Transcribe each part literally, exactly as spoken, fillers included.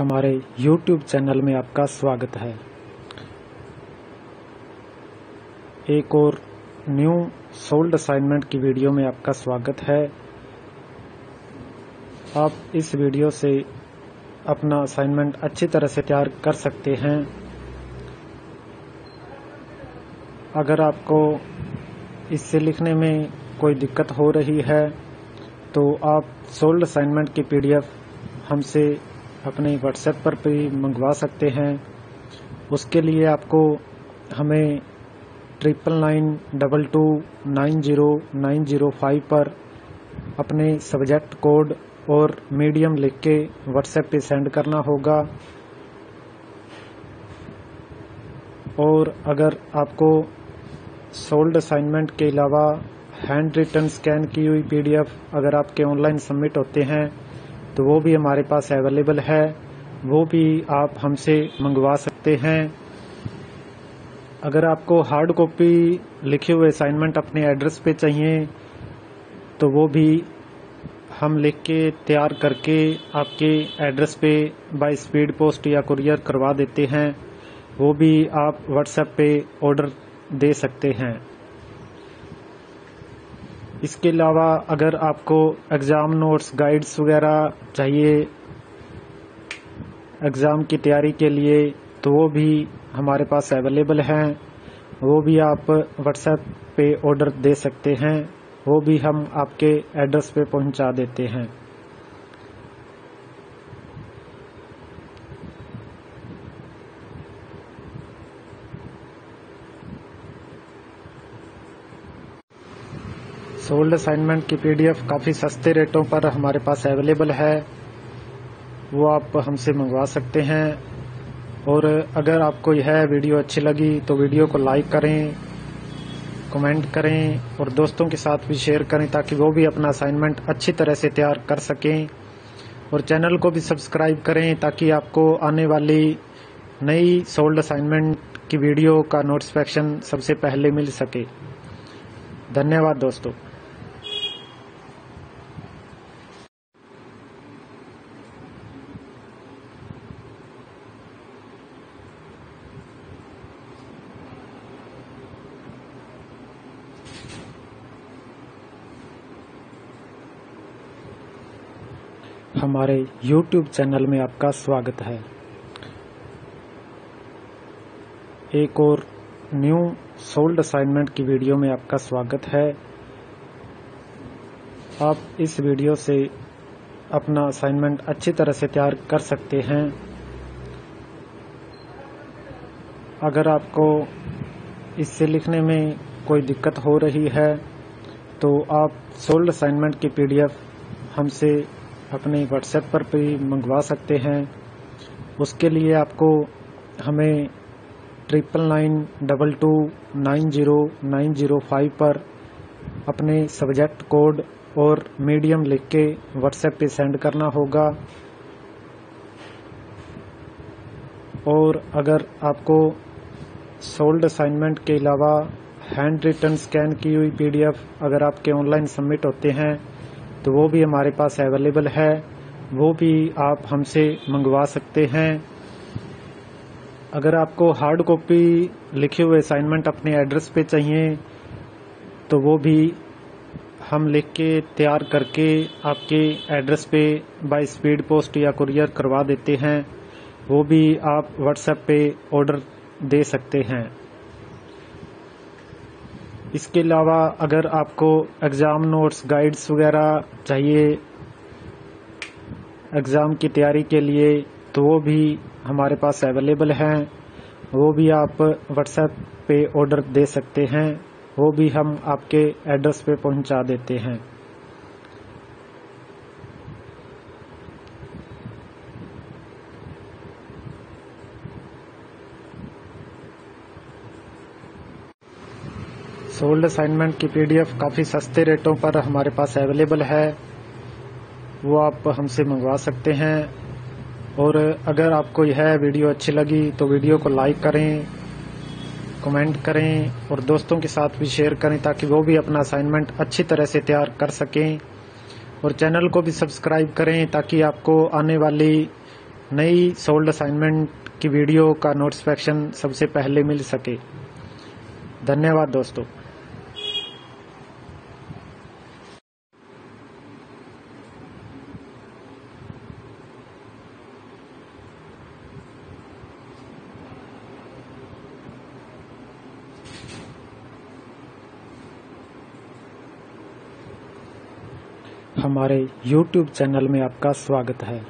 हमारे YouTube channel में आपका स्वागत है। एक और न्यू सोल्ड असाइनमेंट की वीडियो में आपका स्वागत है। आप इस वीडियो से अपना असाइनमेंट अच्छी तरह से तैयार कर सकते हैं। अगर आपको इससे लिखने में कोई दिक्कत हो रही है तो आप सोल्ड असाइनमेंट की पीडीएफ हमसे अपने व्हाट्सएप पर भी मंगवा सकते हैं। उसके लिए आपको हमें triple nine double two nine zero nine zero five पर अपने सब्जेक्ट कोड और मीडियम लिख के व्हाट्सएप पे सेंड करना होगा। और अगर आपको सोल्ड असाइनमेंट के अलावा हैंड रिटन स्कैन की हुई पीडीएफ अगर आपके ऑनलाइन सबमिट होते हैं तो वो भी हमारे पास अवेलेबल है, वो भी आप हमसे मंगवा सकते हैं। अगर आपको हार्ड कॉपी लिखे हुए असाइनमेंट अपने एड्रेस पे चाहिए तो वो भी हम लिख के तैयार करके आपके एड्रेस पे बाय स्पीड पोस्ट या कुरियर करवा देते हैं, वो भी आप व्हाट्सएप पे ऑर्डर दे सकते हैं। इसके अलावा अगर आपको एग्ज़ाम नोट्स गाइड्स वगैरह चाहिए एग्ज़ाम की तैयारी के लिए तो वो भी हमारे पास अवेलेबल हैं, वो भी आप व्हाट्सएप पे ऑर्डर दे सकते हैं, वो भी हम आपके एड्रेस पे पहुंचा देते हैं। सोल्ड असाइनमेंट की पीडीएफ काफ़ी सस्ते रेटों पर हमारे पास अवेलेबल है, वो आप हमसे मंगवा सकते हैं। और अगर आपको यह वीडियो अच्छी लगी तो वीडियो को लाइक करें, कमेंट करें और दोस्तों के साथ भी शेयर करें ताकि वो भी अपना असाइनमेंट अच्छी तरह से तैयार कर सकें। और चैनल को भी सब्सक्राइब करें ताकि आपको आने वाली नई सोल्ड असाइनमेंट की वीडियो का नोटिफिकेशन सबसे पहले मिल सके। धन्यवाद दोस्तों। हमारे YouTube चैनल में आपका स्वागत है। एक और न्यू सोल्ड असाइनमेंट की वीडियो में आपका स्वागत है। आप इस वीडियो से अपना असाइनमेंट अच्छी तरह से तैयार कर सकते हैं। अगर आपको इससे लिखने में कोई दिक्कत हो रही है तो आप सोल्ड असाइनमेंट की पीडीएफ हमसे अपने व्हाट्सएप पर भी मंगवा सकते हैं। उसके लिए आपको हमें triple nine double two nine zero nine zero five पर अपने सब्जेक्ट कोड और मीडियम लिख के व्हाट्सएप पे सेंड करना होगा। और अगर आपको सोल्ड असाइनमेंट के अलावा हैंड रिटन स्कैन की हुई पीडीएफ अगर आपके ऑनलाइन सबमिट होते हैं तो वो भी हमारे पास अवेलेबल है, वो भी आप हमसे मंगवा सकते हैं। अगर आपको हार्ड कॉपी लिखे हुए असाइनमेंट अपने एड्रेस पे चाहिए तो वो भी हम लिख के तैयार करके आपके एड्रेस पे बाय स्पीड पोस्ट या कुरियर करवा देते हैं, वो भी आप व्हाट्सएप पे ऑर्डर दे सकते हैं। इसके अलावा अगर आपको एग्ज़ाम नोट्स गाइड्स वगैरह चाहिए एग्ज़ाम की तैयारी के लिए तो वो भी हमारे पास अवेलेबल हैं, वो भी आप व्हाट्सएप पे ऑर्डर दे सकते हैं, वो भी हम आपके एड्रेस पे पहुंचा देते हैं। सोल्ड असाइनमेंट की पीडीएफ काफ़ी सस्ते रेटों पर हमारे पास अवेलेबल है, वो आप हमसे मंगवा सकते हैं। और अगर आपको यह वीडियो अच्छी लगी तो वीडियो को लाइक करें, कमेंट करें और दोस्तों के साथ भी शेयर करें ताकि वो भी अपना असाइनमेंट अच्छी तरह से तैयार कर सकें। और चैनल को भी सब्सक्राइब करें ताकि आपको आने वाली नई सोल्ड असाइनमेंट की वीडियो का नोटिफिकेशन सबसे पहले मिल सके। धन्यवाद दोस्तों। हमारे यूट्यूब चैनल में आपका स्वागत है।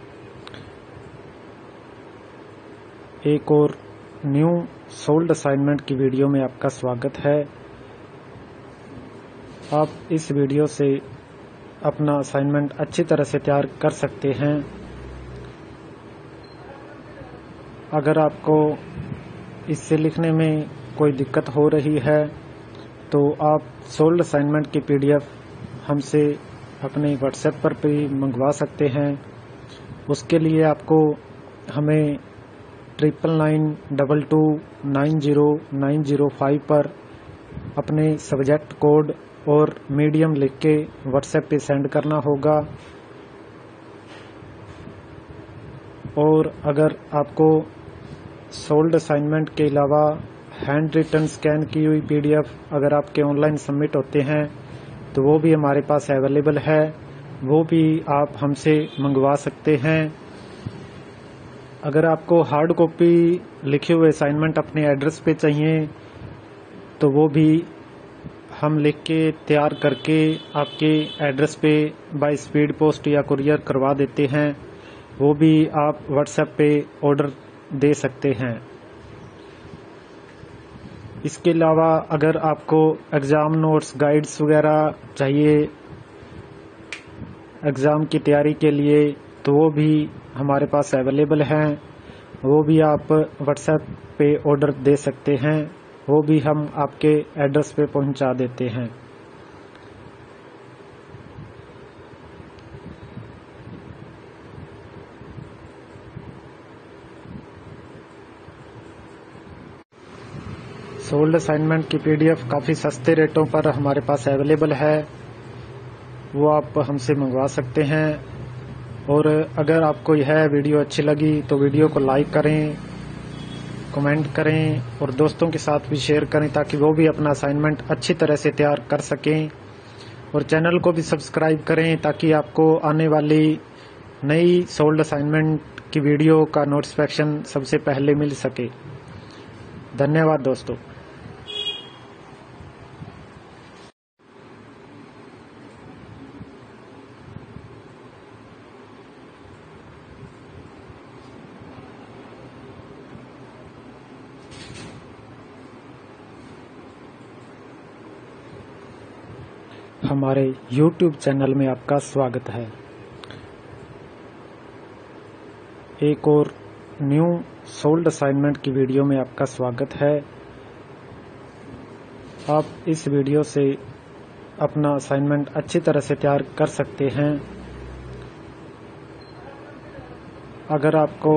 एक और न्यू सोल्ड असाइनमेंट की वीडियो में आपका स्वागत है। आप इस वीडियो से अपना असाइनमेंट अच्छी तरह से तैयार कर सकते हैं। अगर आपको इससे लिखने में कोई दिक्कत हो रही है तो आप सोल्ड असाइनमेंट की पीडीएफ हमसे अपने व्हाट्सएप पर भी मंगवा सकते हैं। उसके लिए आपको हमें triple nine double two nine zero nine zero five पर अपने सब्जेक्ट कोड और मीडियम लिख के व्हाट्सएप पे सेंड करना होगा। और अगर आपको सोल्ड असाइनमेंट के अलावा हैंड रिटन स्कैन की हुई पीडीएफ अगर आपके ऑनलाइन सबमिट होते हैं तो वो भी हमारे पास अवेलेबल है, वो भी आप हमसे मंगवा सकते हैं। अगर आपको हार्ड कॉपी लिखे हुए असाइनमेंट अपने एड्रेस पे चाहिए तो वो भी हम लिख के तैयार करके आपके एड्रेस पे बाय स्पीड पोस्ट या कुरियर करवा देते हैं। वो भी आप व्हाट्सएप पे ऑर्डर दे सकते हैं। इसके अलावा अगर आपको एग्ज़ाम नोट्स गाइड्स वगैरह चाहिए एग्ज़ाम की तैयारी के लिए तो वो भी हमारे पास अवेलेबल हैं। वो भी आप व्हाट्सएप पे ऑर्डर दे सकते हैं, वो भी हम आपके एड्रेस पे पहुंचा देते हैं। सोल्ड असाइनमेंट की पीडीएफ काफ़ी सस्ते रेटों पर हमारे पास अवेलेबल है, वो आप हमसे मंगवा सकते हैं। और अगर आपको यह वीडियो अच्छी लगी तो वीडियो को लाइक करें, कमेंट करें और दोस्तों के साथ भी शेयर करें ताकि वो भी अपना असाइनमेंट अच्छी तरह से तैयार कर सकें। और चैनल को भी सब्सक्राइब करें ताकि आपको आने वाली नई सोल्ड असाइनमेंट की वीडियो का नोटिफिकेशन सबसे पहले मिल सके। धन्यवाद दोस्तों। हमारे यूट्यूब चैनल में आपका स्वागत है। एक और न्यू सोल्ड असाइनमेंट की वीडियो में आपका स्वागत है। आप इस वीडियो से अपना असाइनमेंट अच्छी तरह से तैयार कर सकते हैं। अगर आपको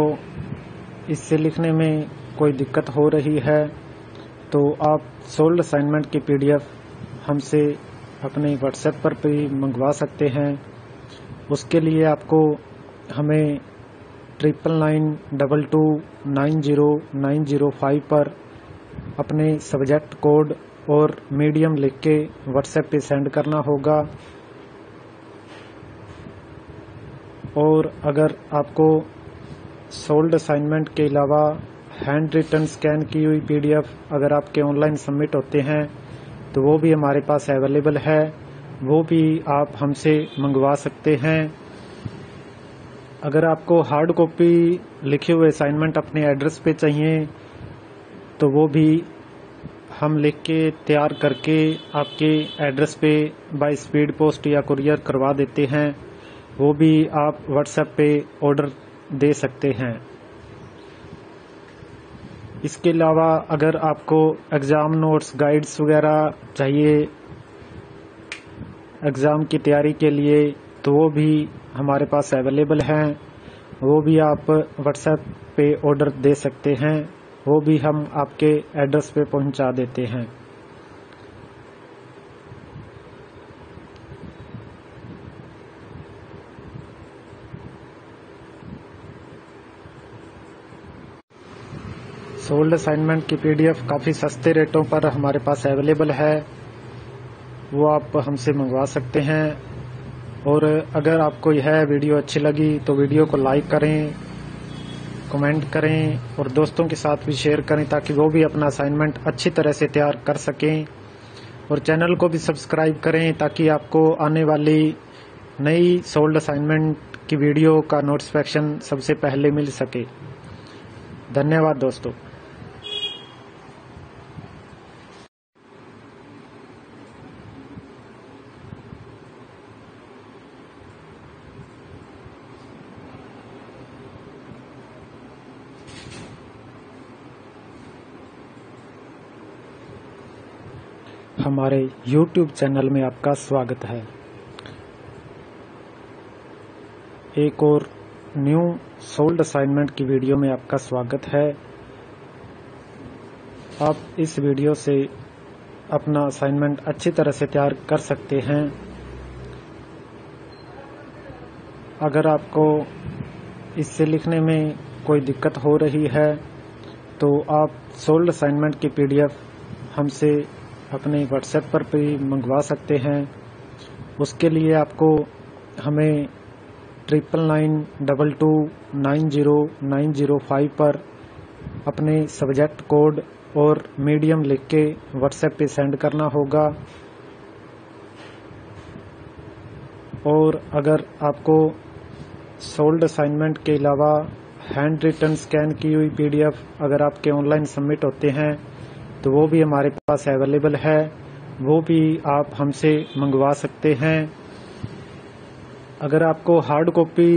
इससे लिखने में कोई दिक्कत हो रही है तो आप सोल्ड असाइनमेंट की पीडीएफ हमसे अपने व्हाट्सएप पर भी मंगवा सकते हैं। उसके लिए आपको हमें triple nine double two nine zero nine zero five पर अपने सब्जेक्ट कोड और मीडियम लिख के व्हाट्सएप पे सेंड करना होगा। और अगर आपको सोल्ड असाइनमेंट के अलावा हैंड रिटन स्कैन की हुई पीडीएफ अगर आपके ऑनलाइन सबमिट होते हैं तो वो भी हमारे पास अवेलेबल है, वो भी आप हमसे मंगवा सकते हैं। अगर आपको हार्ड कॉपी लिखे हुए असाइनमेंट अपने एड्रेस पे चाहिए तो वो भी हम लिख के तैयार करके आपके एड्रेस पे बाय स्पीड पोस्ट या कुरियर करवा देते हैं। वो भी आप व्हाट्सएप पे ऑर्डर दे सकते हैं। इसके अलावा अगर आपको एग्ज़ाम नोट्स गाइड्स वगैरह चाहिए एग्ज़ाम की तैयारी के लिए तो वो भी हमारे पास अवेलेबल हैं, वो भी आप व्हाट्सएप पे ऑर्डर दे सकते हैं, वो भी हम आपके एड्रेस पे पहुंचा देते हैं। सोल्ड असाइनमेंट की पीडीएफ काफ़ी सस्ते रेटों पर हमारे पास अवेलेबल है, वो आप हमसे मंगवा सकते हैं। और अगर आपको यह वीडियो अच्छी लगी तो वीडियो को लाइक करें, कमेंट करें और दोस्तों के साथ भी शेयर करें ताकि वो भी अपना असाइनमेंट अच्छी तरह से तैयार कर सकें। और चैनल को भी सब्सक्राइब करें ताकि आपको आने वाली नई सोल्ड असाइनमेंट की वीडियो का नोटिफिकेशन सबसे पहले मिल सके। धन्यवाद दोस्तों। हमारे यूट्यूब चैनल में आपका स्वागत है। एक और न्यू सोल्ड असाइनमेंट की वीडियो में आपका स्वागत है। आप इस वीडियो से अपना असाइनमेंट अच्छी तरह से तैयार कर सकते हैं। अगर आपको इससे लिखने में कोई दिक्कत हो रही है तो आप सोल्ड असाइनमेंट की पीडीएफ हमसे अपने व्हाट्सएप पर भी मंगवा सकते हैं। उसके लिए आपको हमें triple nine double two nine zero nine zero five पर अपने सब्जेक्ट कोड और मीडियम लिख के व्हाट्सएप पे सेंड करना होगा। और अगर आपको सोल्ड असाइनमेंट के अलावा हैंड रिटन स्कैन की हुई पीडीएफ अगर आपके ऑनलाइन सबमिट होते हैं तो वो भी हमारे पास अवेलेबल है, वो भी आप हमसे मंगवा सकते हैं। अगर आपको हार्ड कॉपी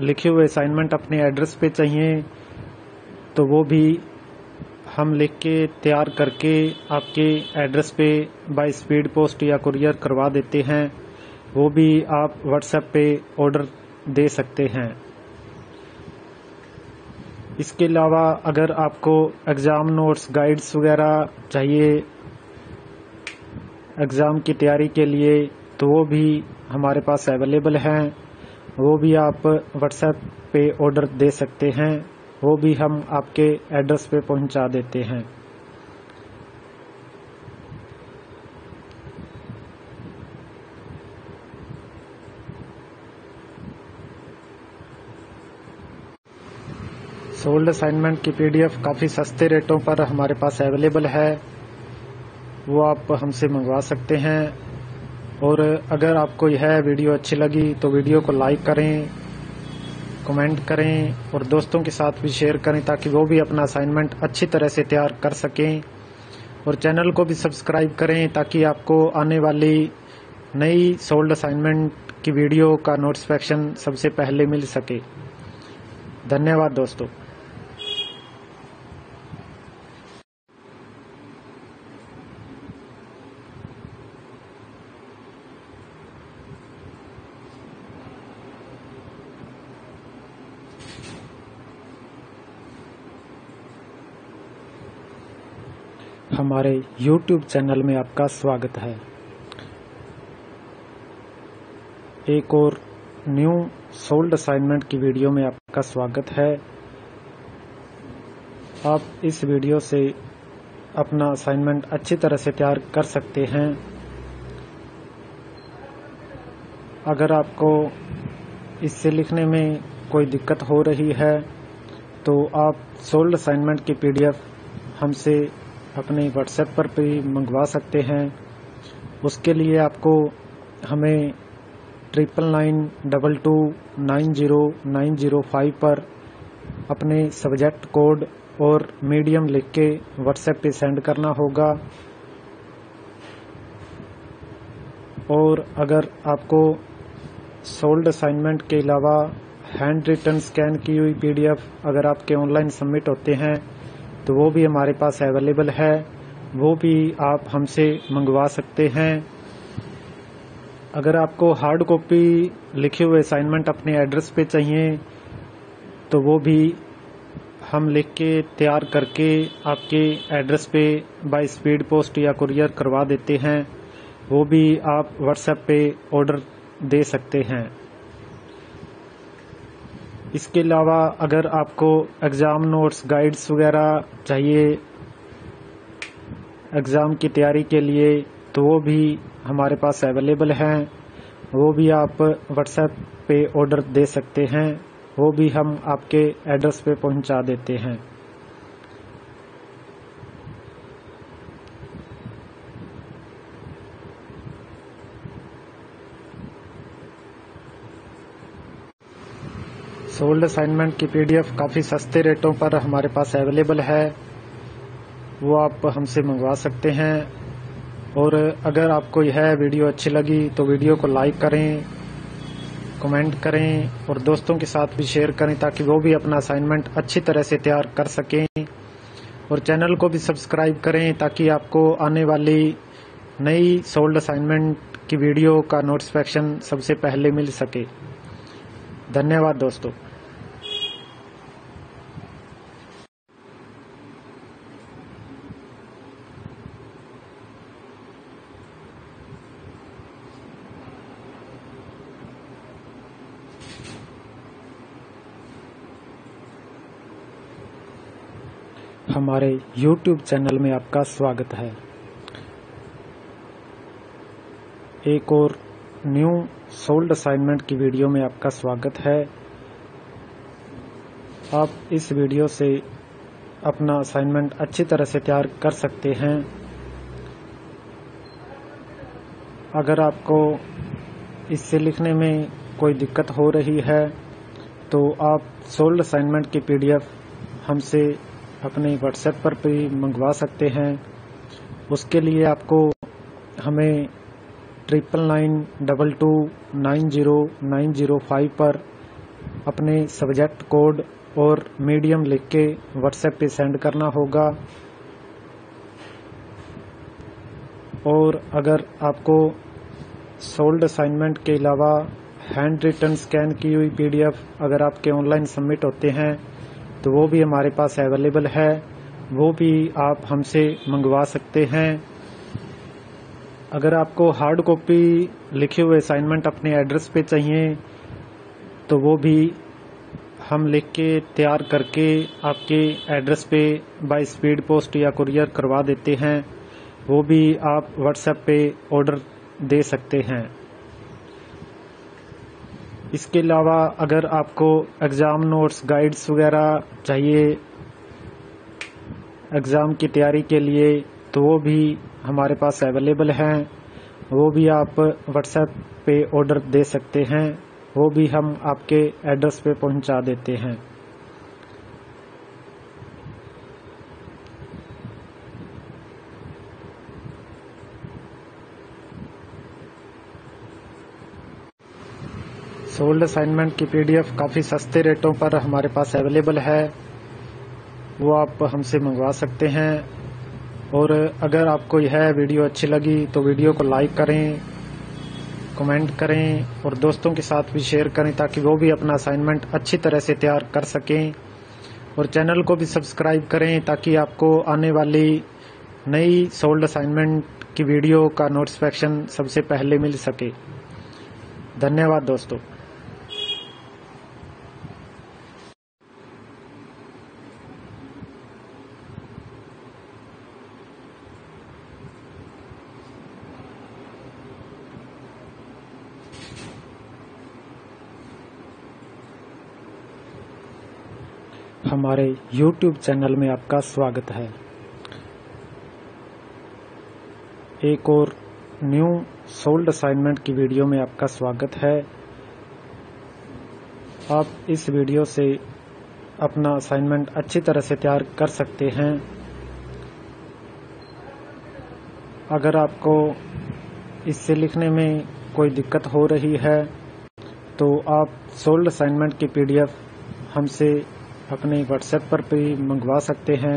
लिखे हुए असाइनमेंट अपने एड्रेस पे चाहिए तो वो भी हम लिख के तैयार करके आपके एड्रेस पे बाय स्पीड पोस्ट या कुरियर करवा देते हैं, वो भी आप व्हाट्सएप पे ऑर्डर दे सकते हैं। इसके अलावा अगर आपको एग्ज़ाम नोट्स गाइड्स वगैरह चाहिए एग्ज़ाम की तैयारी के लिए तो वो भी हमारे पास अवेलेबल हैं, वो भी आप व्हाट्सएप पे ऑर्डर दे सकते हैं, वो भी हम आपके एड्रेस पे पहुंचा देते हैं। सोल्ड असाइनमेंट की पीडीएफ काफ़ी सस्ते रेटों पर हमारे पास अवेलेबल है, वो आप हमसे मंगवा सकते हैं। और अगर आपको यह वीडियो अच्छी लगी तो वीडियो को लाइक करें, कमेंट करें और दोस्तों के साथ भी शेयर करें ताकि वो भी अपना असाइनमेंट अच्छी तरह से तैयार कर सकें। और चैनल को भी सब्सक्राइब करें ताकि आपको आने वाली नई सोल्ड असाइनमेंट की वीडियो का नोटिफिकेशन सबसे पहले मिल सके। धन्यवाद दोस्तों। हमारे यूट्यूब चैनल में आपका स्वागत है। एक और न्यू सोल्ड असाइनमेंट की वीडियो में आपका स्वागत है। आप इस वीडियो से अपना असाइनमेंट अच्छी तरह से तैयार कर सकते हैं। अगर आपको इससे लिखने में कोई दिक्कत हो रही है तो आप सोल्ड असाइनमेंट की पीडीएफ हमसे अपने व्हाट्सएप पर भी मंगवा सकते हैं। उसके लिए आपको हमें triple nine double two nine zero nine zero five पर अपने सब्जेक्ट कोड और मीडियम लिख के व्हाट्सएप पे सेंड करना होगा। और अगर आपको सोल्ड असाइनमेंट के अलावा हैंड रिटन स्कैन की हुई पीडीएफ अगर आपके ऑनलाइन सबमिट होते हैं तो वो भी हमारे पास अवेलेबल है, वो भी आप हमसे मंगवा सकते हैं। अगर आपको हार्ड कॉपी लिखे हुए असाइनमेंट अपने एड्रेस पे चाहिए तो वो भी हम लिख के तैयार करके आपके एड्रेस पे बाय स्पीड पोस्ट या कुरियर करवा देते हैं, वो भी आप व्हाट्सएप पे ऑर्डर दे सकते हैं। इसके अलावा अगर आपको एग्ज़ाम नोट्स गाइड्स वगैरह चाहिए एग्ज़ाम की तैयारी के लिए तो वो भी हमारे पास अवेलेबल हैं, वो भी आप व्हाट्सएप पे ऑर्डर दे सकते हैं, वो भी हम आपके एड्रेस पे पहुंचा देते हैं। सोल्ड असाइनमेंट की पीडीएफ काफ़ी सस्ते रेटों पर हमारे पास अवेलेबल है, वो आप हमसे मंगवा सकते हैं। और अगर आपको यह वीडियो अच्छी लगी तो वीडियो को लाइक करें, कमेंट करें और दोस्तों के साथ भी शेयर करें ताकि वो भी अपना असाइनमेंट अच्छी तरह से तैयार कर सकें। और चैनल को भी सब्सक्राइब करें ताकि आपको आने वाली नई सोल्ड असाइनमेंट की वीडियो का नोटिफिकेशन सबसे पहले मिल सके। धन्यवाद दोस्तों। हमारे यूट्यूब चैनल में आपका स्वागत है। एक और न्यू सोल्ड असाइनमेंट की वीडियो में आपका स्वागत है। आप इस वीडियो से अपना असाइनमेंट अच्छी तरह से तैयार कर सकते हैं। अगर आपको इससे लिखने में कोई दिक्कत हो रही है तो आप सोल्ड असाइनमेंट की पीडीएफ हमसे अपने व्हाट्सएप पर भी मंगवा सकते हैं। उसके लिए आपको हमें triple nine double two nine zero nine zero five पर अपने सब्जेक्ट कोड और मीडियम लिख के व्हाट्सएप पे सेंड करना होगा। और अगर आपको सोल्ड असाइनमेंट के अलावा हैंड रिटन स्कैन की हुई पीडीएफ अगर आपके ऑनलाइन सबमिट होते हैं तो वो भी हमारे पास अवेलेबल है, वो भी आप हमसे मंगवा सकते हैं। अगर आपको हार्ड कॉपी लिखे हुए असाइनमेंट अपने एड्रेस पे चाहिए तो वो भी हम लिख के तैयार करके आपके एड्रेस पे बाय स्पीड पोस्ट या कुरियर करवा देते हैं, वो भी आप व्हाट्सएप पे ऑर्डर दे सकते हैं। इसके अलावा अगर आपको एग्ज़ाम नोट्स गाइड्स वगैरह चाहिए एग्ज़ाम की तैयारी के लिए तो वो भी हमारे पास अवेलेबल हैं, वो भी आप व्हाट्सएप पे ऑर्डर दे सकते हैं, वो भी हम आपके एड्रेस पे पहुंचा देते हैं। सोल्ड असाइनमेंट की पीडीएफ काफ़ी सस्ते रेटों पर हमारे पास अवेलेबल है, वो आप हमसे मंगवा सकते हैं। और अगर आपको यह वीडियो अच्छी लगी तो वीडियो को लाइक करें, कमेंट करें और दोस्तों के साथ भी शेयर करें ताकि वो भी अपना असाइनमेंट अच्छी तरह से तैयार कर सकें। और चैनल को भी सब्सक्राइब करें ताकि आपको आने वाली नई सोल्ड असाइनमेंट की वीडियो का नोटिफिकेशन सबसे पहले मिल सके। धन्यवाद दोस्तों। हमारे यूट्यूब चैनल में आपका स्वागत है। एक और न्यू सोल्ड असाइनमेंट की वीडियो में आपका स्वागत है। आप इस वीडियो से अपना असाइनमेंट अच्छी तरह से तैयार कर सकते हैं। अगर आपको इससे लिखने में कोई दिक्कत हो रही है तो आप सोल्ड असाइनमेंट की पीडीएफ हमसे अपने व्हाट्सएप पर भी मंगवा सकते हैं।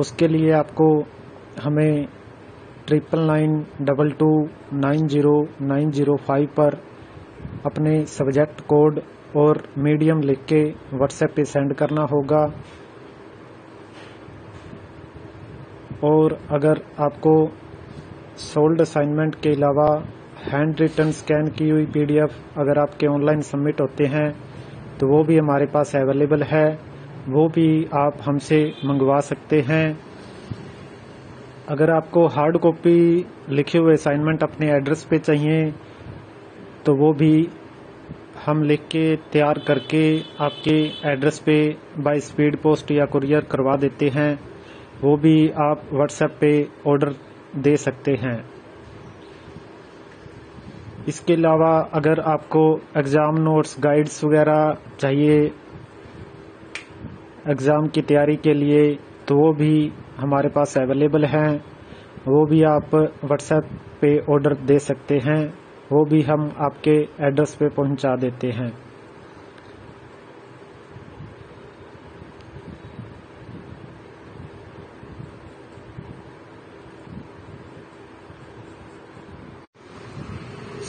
उसके लिए आपको हमें triple nine double two nine zero nine zero five पर अपने सब्जेक्ट कोड और मीडियम लिख के व्हाट्सएप पे सेंड करना होगा। और अगर आपको सोल्ड असाइनमेंट के अलावा हैंड रिटन स्कैन की हुई पीडीएफ अगर आपके ऑनलाइन सबमिट होते हैं तो वो भी हमारे पास अवेलेबल है, वो भी आप हमसे मंगवा सकते हैं। अगर आपको हार्ड कॉपी लिखे हुए असाइनमेंट अपने एड्रेस पे चाहिए तो वो भी हम लिख के तैयार करके आपके एड्रेस पे बाय स्पीड पोस्ट या कुरियर करवा देते हैं, वो भी आप व्हाट्सएप पे ऑर्डर दे सकते हैं। इसके अलावा अगर आपको एग्ज़ाम नोट्स गाइड्स वगैरह चाहिए एग्ज़ाम की तैयारी के लिए तो वो भी हमारे पास अवेलेबल हैं, वो भी आप व्हाट्सएप पे ऑर्डर दे सकते हैं, वो भी हम आपके एड्रेस पे पहुंचा देते हैं।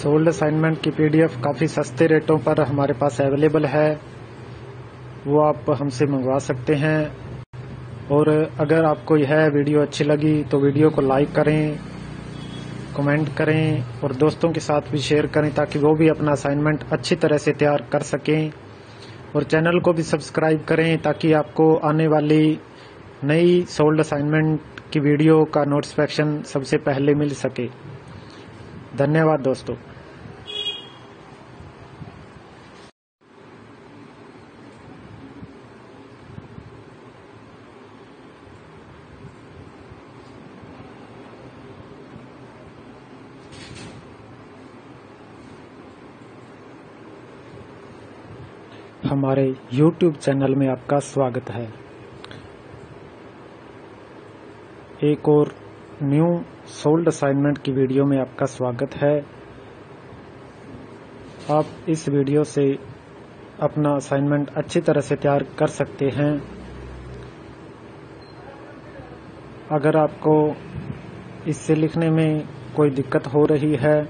सोल्ड असाइनमेंट की पीडीएफ काफ़ी सस्ते रेटों पर हमारे पास अवेलेबल है, वो आप हमसे मंगवा सकते हैं। और अगर आपको यह वीडियो अच्छी लगी तो वीडियो को लाइक करें, कमेंट करें और दोस्तों के साथ भी शेयर करें ताकि वो भी अपना असाइनमेंट अच्छी तरह से तैयार कर सकें। और चैनल को भी सब्सक्राइब करें ताकि आपको आने वाली नई सोल्ड असाइनमेंट की वीडियो का नोटिफिकेशन सबसे पहले मिल सके। धन्यवाद दोस्तों। हमारे YouTube चैनल में आपका स्वागत है। एक और न्यू सोल्ड असाइनमेंट की वीडियो में आपका स्वागत है। आप इस वीडियो से अपना असाइनमेंट अच्छी तरह से तैयार कर सकते हैं। अगर आपको इससे लिखने में कोई दिक्कत हो रही है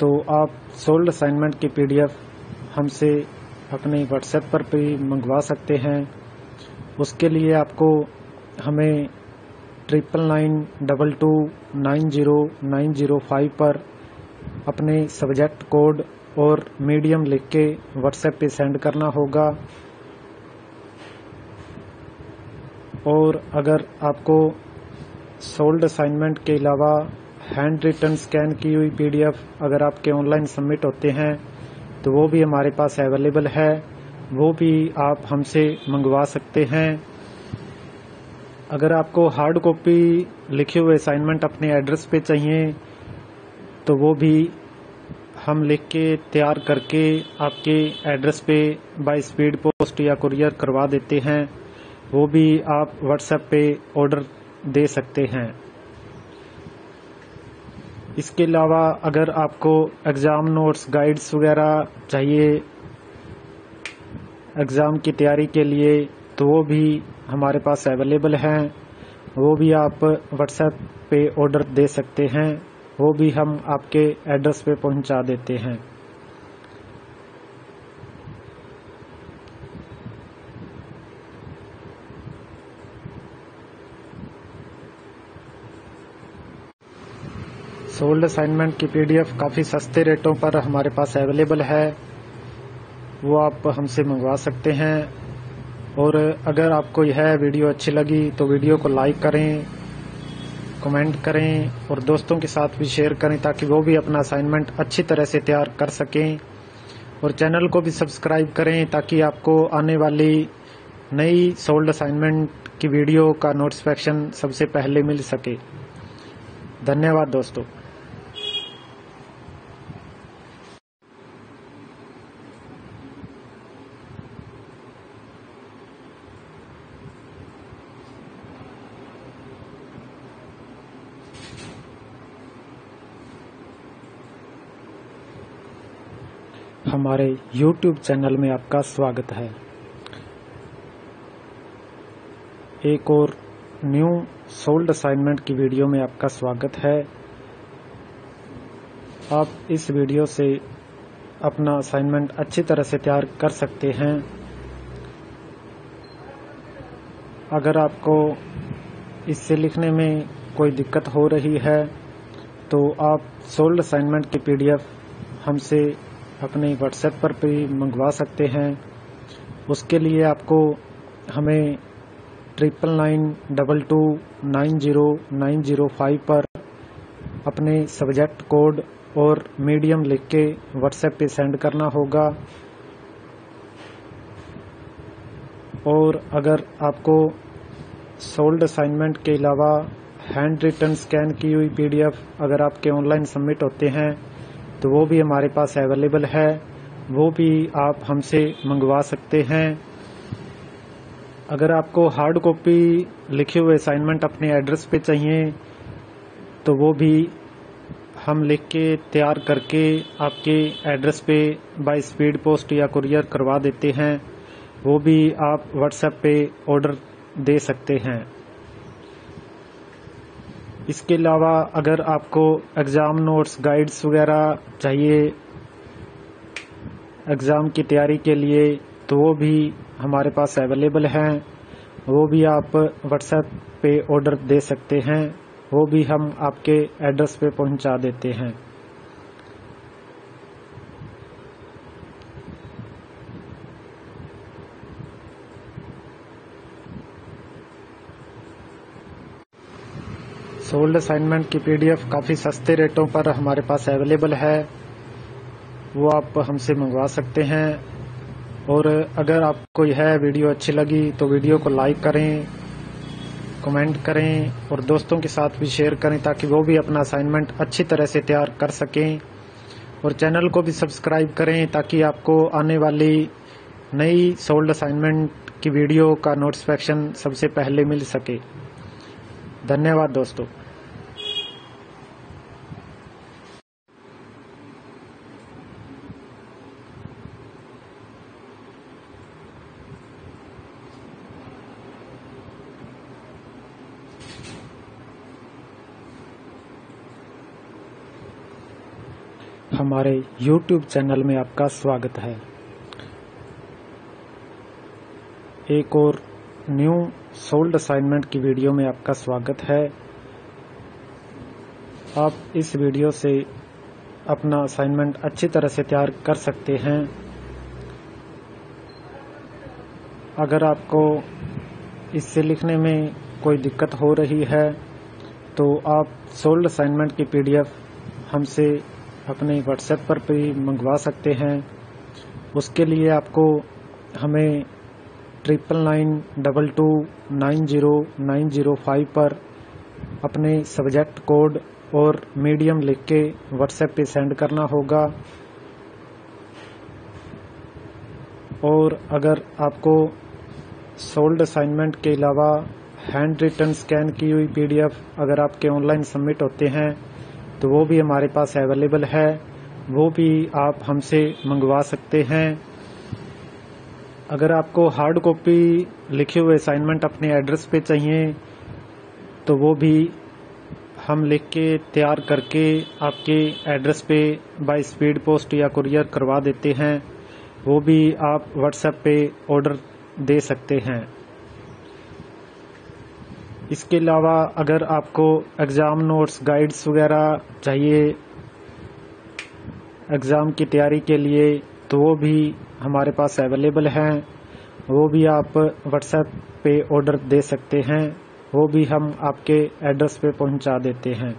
तो आप सोल्ड असाइनमेंट की पीडीएफ हमसे अपने व्हाट्सएप पर भी मंगवा सकते हैं। उसके लिए आपको हमें triple nine double two nine zero nine zero five पर अपने सब्जेक्ट कोड और मीडियम लिख के व्हाट्सएप पे सेंड करना होगा। और अगर आपको सोल्ड असाइनमेंट के अलावा हैंड रिटन स्कैन की हुई पीडीएफ अगर आपके ऑनलाइन सबमिट होते हैं तो वो भी हमारे पास अवेलेबल है, वो भी आप हमसे मंगवा सकते हैं। अगर आपको हार्ड कॉपी लिखे हुए असाइनमेंट अपने एड्रेस पे चाहिए तो वो भी हम लिख के तैयार करके आपके एड्रेस पे बाय स्पीड पोस्ट या कुरियर करवा देते हैं, वो भी आप व्हाट्सएप पे ऑर्डर दे सकते हैं। इसके अलावा अगर आपको एग्ज़ाम नोट्स गाइड्स वगैरह चाहिए एग्ज़ाम की तैयारी के लिए तो वो भी हमारे पास अवेलेबल हैं, वो भी आप व्हाट्सएप पे ऑर्डर दे सकते हैं, वो भी हम आपके एड्रेस पे पहुंचा देते हैं। सोल्ड असाइनमेंट की पीडीएफ काफ़ी सस्ते रेटों पर हमारे पास अवेलेबल है, वो आप हमसे मंगवा सकते हैं। और अगर आपको यह वीडियो अच्छी लगी तो वीडियो को लाइक करें, कमेंट करें और दोस्तों के साथ भी शेयर करें ताकि वो भी अपना असाइनमेंट अच्छी तरह से तैयार कर सकें। और चैनल को भी सब्सक्राइब करें ताकि आपको आने वाली नई सोल्ड असाइनमेंट की वीडियो का नोटिफिकेशन सबसे पहले मिल सके। धन्यवाद दोस्तों। हमारे YouTube चैनल में आपका स्वागत है। एक और न्यू सोल्ड असाइनमेंट की वीडियो में आपका स्वागत है। आप इस वीडियो से अपना असाइनमेंट अच्छी तरह से तैयार कर सकते हैं। अगर आपको इससे लिखने में कोई दिक्कत हो रही है तो आप सोल्ड असाइनमेंट की पीडीएफ हमसे अपने व्हाट्सएप पर भी मंगवा सकते हैं। उसके लिए आपको हमें triple nine double two nine zero nine zero five पर अपने सब्जेक्ट कोड और मीडियम लिख के व्हाट्सएप पे सेंड करना होगा। और अगर आपको सोल्ड असाइनमेंट के अलावा हैंड रिटन स्कैन की हुई पीडीएफ अगर आपके ऑनलाइन सबमिट होते हैं तो वो भी हमारे पास अवेलेबल है, वो भी आप हमसे मंगवा सकते हैं। अगर आपको हार्ड कॉपी लिखे हुए असाइनमेंट अपने एड्रेस पे चाहिए तो वो भी हम लिख के तैयार करके आपके एड्रेस पे बाय स्पीड पोस्ट या कुरियर करवा देते हैं, वो भी आप व्हाट्सएप पे ऑर्डर दे सकते हैं। इसके अलावा अगर आपको एग्ज़ाम नोट्स गाइड्स वगैरह चाहिए एग्ज़ाम की तैयारी के लिए तो वो भी हमारे पास अवेलेबल हैं, वो भी आप व्हाट्सएप पे ऑर्डर दे सकते हैं, वो भी हम आपके एड्रेस पे पहुंचा देते हैं। सोल्ड असाइनमेंट की पीडीएफ काफ़ी सस्ते रेटों पर हमारे पास अवेलेबल है, वो आप हमसे मंगवा सकते हैं। और अगर आपको यह वीडियो अच्छी लगी तो वीडियो को लाइक करें, कमेंट करें और दोस्तों के साथ भी शेयर करें ताकि वो भी अपना असाइनमेंट अच्छी तरह से तैयार कर सकें। और चैनल को भी सब्सक्राइब करें ताकि आपको आने वाली नई सोल्ड असाइनमेंट की वीडियो का नोटिफिकेशन सबसे पहले मिल सके। धन्यवाद दोस्तों। हमारे YouTube चैनल में आपका स्वागत है। एक और न्यू सोल्ड असाइनमेंट की वीडियो में आपका स्वागत है। आप इस वीडियो से अपना असाइनमेंट अच्छी तरह से तैयार कर सकते हैं। अगर आपको इससे लिखने में कोई दिक्कत हो रही है तो आप सोल्ड असाइनमेंट की पीडीएफ हमसे अपने व्हाट्सएप पर भी मंगवा सकते हैं। उसके लिए आपको हमें triple nine double two nine zero nine zero five पर अपने सब्जेक्ट कोड और मीडियम लिख के व्हाट्सएप पे सेंड करना होगा। और अगर आपको सोल्ड असाइनमेंट के अलावा हैंड रिटन स्कैन की हुई पीडीएफ अगर आपके ऑनलाइन सबमिट होते हैं तो वो भी हमारे पास अवेलेबल है, वो भी आप हमसे मंगवा सकते हैं। अगर आपको हार्ड कॉपी लिखे हुए असाइनमेंट अपने एड्रेस पे चाहिए तो वो भी हम लिख के तैयार करके आपके एड्रेस पे बाय स्पीड पोस्ट या कुरियर करवा देते हैं, वो भी आप व्हाट्सएप पे ऑर्डर दे सकते हैं। इसके अलावा अगर आपको एग्ज़ाम नोट्स गाइड्स वगैरह चाहिए एग्ज़ाम की तैयारी के लिए तो वो भी हमारे पास अवेलेबल हैं, वो भी आप व्हाट्सएप पे ऑर्डर दे सकते हैं, वो भी हम आपके एड्रेस पे पहुंचा देते हैं।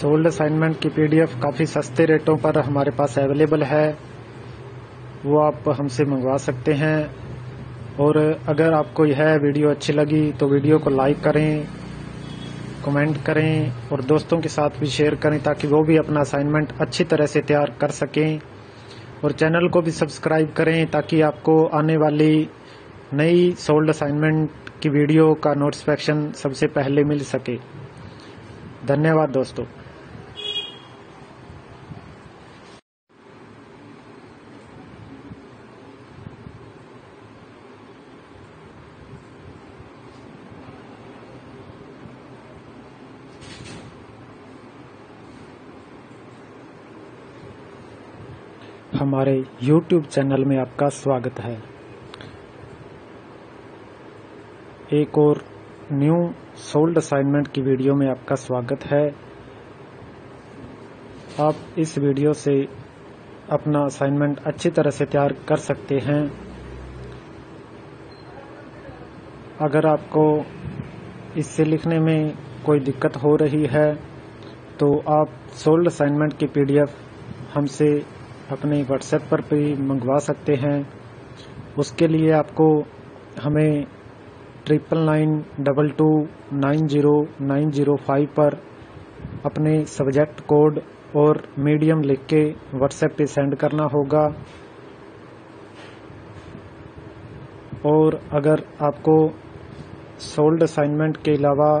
सोल्ड असाइनमेंट की पीडीएफ काफ़ी सस्ते रेटों पर हमारे पास अवेलेबल है, वो आप हमसे मंगवा सकते हैं। और अगर आपको यह वीडियो अच्छी लगी तो वीडियो को लाइक करें, कमेंट करें और दोस्तों के साथ भी शेयर करें ताकि वो भी अपना असाइनमेंट अच्छी तरह से तैयार कर सकें। और चैनल को भी सब्सक्राइब करें ताकि आपको आने वाली नई सोल्ड असाइनमेंट की वीडियो का नोटिफिकेशन सबसे पहले मिल सके। धन्यवाद दोस्तों। हमारे YouTube चैनल में आपका स्वागत है। एक और न्यू सोल्ड असाइनमेंट की वीडियो में आपका स्वागत है। आप इस वीडियो से अपना असाइनमेंट अच्छी तरह से तैयार कर सकते हैं। अगर आपको इससे लिखने में कोई दिक्कत हो रही है तो आप सोल्ड असाइनमेंट की पीडीएफ हमसे अपने व्हाट्सएप पर भी मंगवा सकते हैं। उसके लिए आपको हमें triple nine double two nine zero nine zero five पर अपने सब्जेक्ट कोड और मीडियम लिख के व्हाट्सएप पे सेंड करना होगा। और अगर आपको सोल्ड असाइनमेंट के अलावा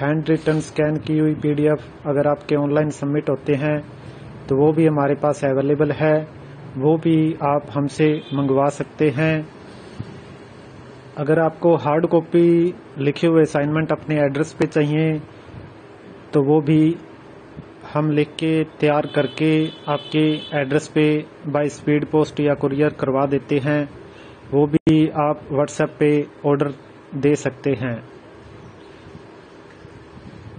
हैंड रिटन स्कैन की हुई पीडीएफ अगर आपके ऑनलाइन सबमिट होते हैं तो वो भी हमारे पास अवेलेबल है, वो भी आप हमसे मंगवा सकते हैं। अगर आपको हार्ड कॉपी लिखे हुए असाइनमेंट अपने एड्रेस पे चाहिए तो वो भी हम लिख के तैयार करके आपके एड्रेस पे बाय स्पीड पोस्ट या कुरियर करवा देते हैं। वो भी आप व्हाट्सएप पे ऑर्डर दे सकते हैं।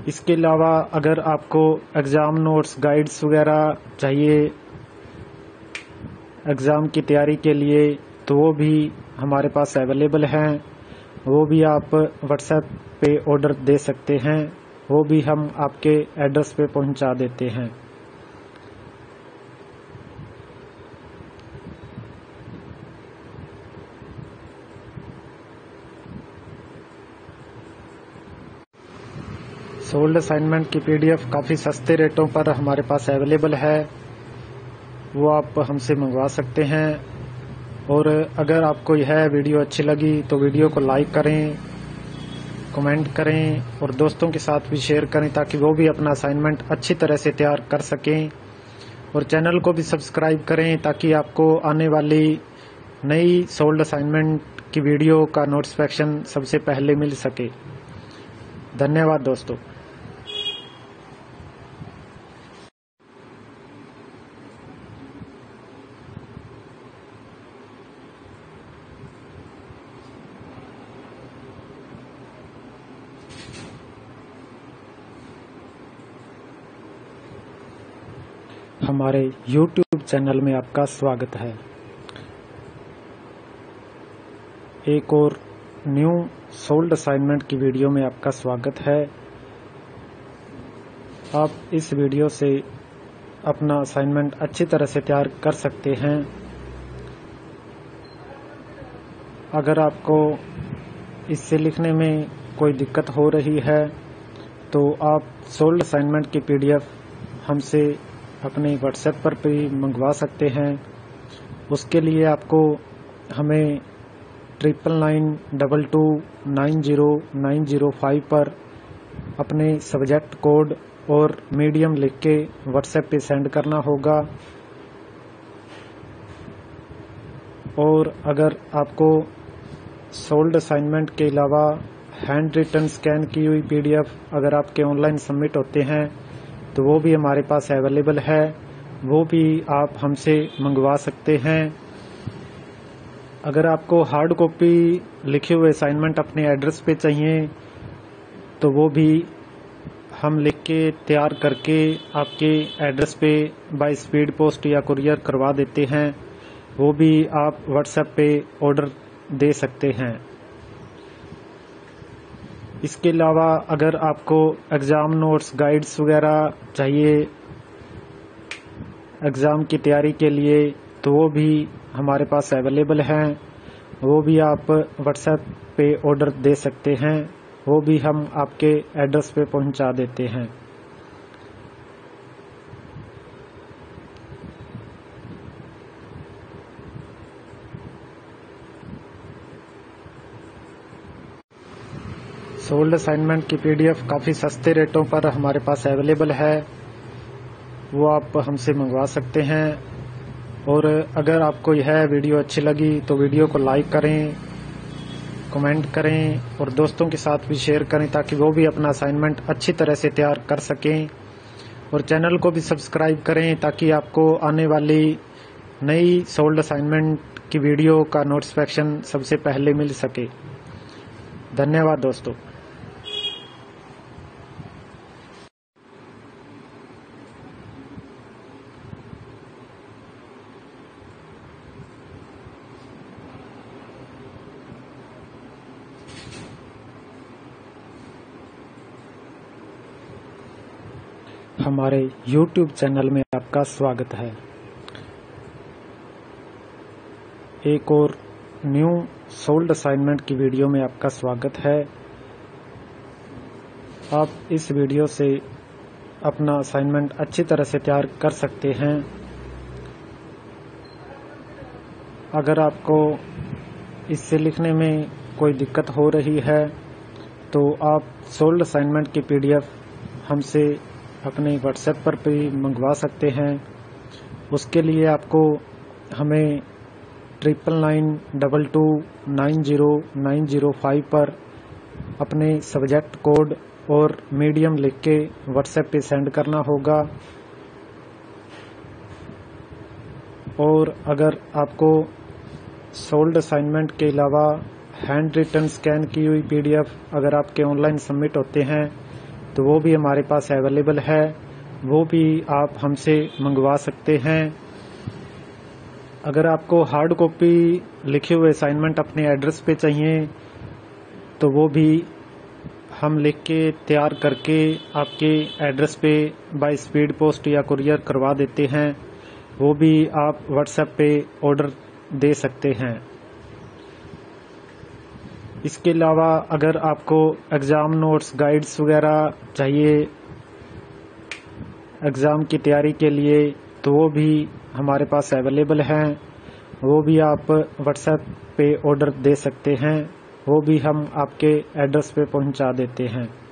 इसके अलावा अगर आपको एग्ज़ाम नोट्स गाइड्स वगैरह चाहिए एग्ज़ाम की तैयारी के लिए तो वो भी हमारे पास अवेलेबल हैं, वो भी आप व्हाट्सएप पे ऑर्डर दे सकते हैं, वो भी हम आपके एड्रेस पे पहुंचा देते हैं। सोल्ड असाइनमेंट की पीडीएफ काफ़ी सस्ते रेटों पर हमारे पास अवेलेबल है, वो आप हमसे मंगवा सकते हैं। और अगर आपको यह वीडियो अच्छी लगी तो वीडियो को लाइक करें, कमेंट करें और दोस्तों के साथ भी शेयर करें ताकि वो भी अपना असाइनमेंट अच्छी तरह से तैयार कर सकें। और चैनल को भी सब्सक्राइब करें ताकि आपको आने वाली नई सोल्ड असाइनमेंट की वीडियो का नोटिफिकेशन सबसे पहले मिल सके। धन्यवाद दोस्तों। हमारे यूट्यूब चैनल में आपका स्वागत है। एक और न्यू सोल्ड असाइनमेंट की वीडियो में आपका स्वागत है। आप इस वीडियो से अपना असाइनमेंट अच्छी तरह से तैयार कर सकते हैं। अगर आपको इससे लिखने में कोई दिक्कत हो रही है तो आप सोल्ड असाइनमेंट की पीडीएफ हमसे अपने व्हाट्सएप पर भी मंगवा सकते हैं। उसके लिए आपको हमें triple nine double two nine zero nine zero five पर अपने सब्जेक्ट कोड और मीडियम लिख के व्हाट्सएप पे सेंड करना होगा। और अगर आपको सोल्ड असाइनमेंट के अलावा हैंड रिटन स्कैन की हुई पीडीएफ अगर आपके ऑनलाइन सबमिट होते हैं तो वो भी हमारे पास अवेलेबल है, वो भी आप हमसे मंगवा सकते हैं। अगर आपको हार्ड कॉपी लिखे हुए असाइनमेंट अपने एड्रेस पे चाहिए तो वो भी हम लिख के तैयार करके आपके एड्रेस पे बाय स्पीड पोस्ट या कुरियर करवा देते हैं। वो भी आप व्हाट्सएप पे ऑर्डर दे सकते हैं। इसके अलावा अगर आपको एग्ज़ाम नोट्स गाइड्स वगैरह चाहिए एग्ज़ाम की तैयारी के लिए तो वो भी हमारे पास अवेलेबल हैं, वो भी आप व्हाट्सएप पे ऑर्डर दे सकते हैं, वो भी हम आपके एड्रेस पे पहुंचा देते हैं। सोल्ड असाइनमेंट की पीडीएफ काफ़ी सस्ते रेटों पर हमारे पास अवेलेबल है, वो आप हमसे मंगवा सकते हैं। और अगर आपको यह वीडियो अच्छी लगी तो वीडियो को लाइक करें, कमेंट करें और दोस्तों के साथ भी शेयर करें ताकि वो भी अपना असाइनमेंट अच्छी तरह से तैयार कर सकें। और चैनल को भी सब्सक्राइब करें ताकि आपको आने वाली नई सोल्ड असाइनमेंट की वीडियो का नोटिफिकेशन सबसे पहले मिल सके। धन्यवाद दोस्तों। हमारे YouTube चैनल में आपका स्वागत है। एक और न्यू सोल्ड असाइनमेंट की वीडियो में आपका स्वागत है। आप इस वीडियो से अपना असाइनमेंट अच्छी तरह से तैयार कर सकते हैं। अगर आपको इससे लिखने में कोई दिक्कत हो रही है तो आप सोल्ड असाइनमेंट की पीडीएफ हमसे अपने व्हाट्सएप पर भी मंगवा सकते हैं। उसके लिए आपको हमें triple nine double two nine zero nine zero five पर अपने सब्जेक्ट कोड और मीडियम लिख के व्हाट्सएप पे सेंड करना होगा। और अगर आपको सोल्ड असाइनमेंट के अलावा हैंड रिटन स्कैन की हुई पीडीएफ अगर आपके ऑनलाइन सबमिट होते हैं तो वो भी हमारे पास अवेलेबल है, वो भी आप हमसे मंगवा सकते हैं। अगर आपको हार्ड कॉपी लिखे हुए असाइनमेंट अपने एड्रेस पे चाहिए तो वो भी हम लिख के तैयार करके आपके एड्रेस पे बाय स्पीड पोस्ट या कुरियर करवा देते हैं, वो भी आप व्हाट्सएप पे ऑर्डर दे सकते हैं। इसके अलावा अगर आपको एग्ज़ाम नोट्स गाइड्स वगैरह चाहिए एग्ज़ाम की तैयारी के लिए तो वो भी हमारे पास अवेलेबल हैं, वो भी आप व्हाट्सएप पे ऑर्डर दे सकते हैं, वो भी हम आपके एड्रेस पे पहुंचा देते हैं।